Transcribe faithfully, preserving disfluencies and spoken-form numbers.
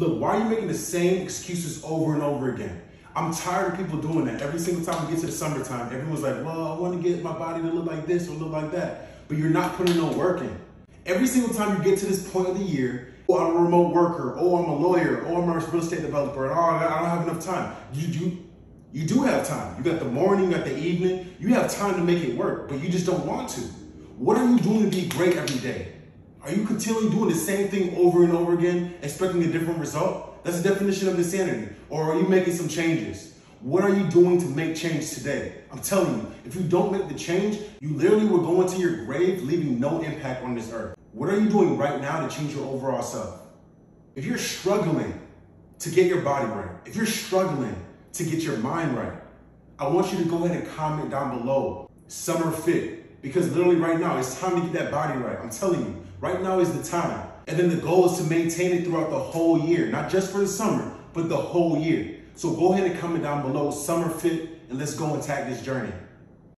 Look, why are you making the same excuses over and over again? I'm tired of people doing that. Every single time we get to the summertime, everyone's like, well, I want to get my body to look like this or look like that. But you're not putting no work in. Every single time you get to this point of the year, oh, I'm a remote worker, oh, I'm a lawyer, oh, I'm a real estate developer, and oh, I don't have enough time. You do, you do have time. You got the morning, you got the evening. You have time to make it work, but you just don't want to. What are you doing to be great every day? Are you continually doing the same thing over and over again, expecting a different result? That's the definition of insanity. Or are you making some changes? What are you doing to make change today? I'm telling you, if you don't make the change, you literally will go into your grave, leaving no impact on this earth. What are you doing right now to change your overall self? If you're struggling to get your body right, if you're struggling to get your mind right, I want you to go ahead and comment down below, summer fit, because literally right now, it's time to get that body right. I'm telling you. Right now is the time. And then the goal is to maintain it throughout the whole year, not just for the summer, but the whole year. So go ahead and comment down below, summer fit, and let's go and tag this journey.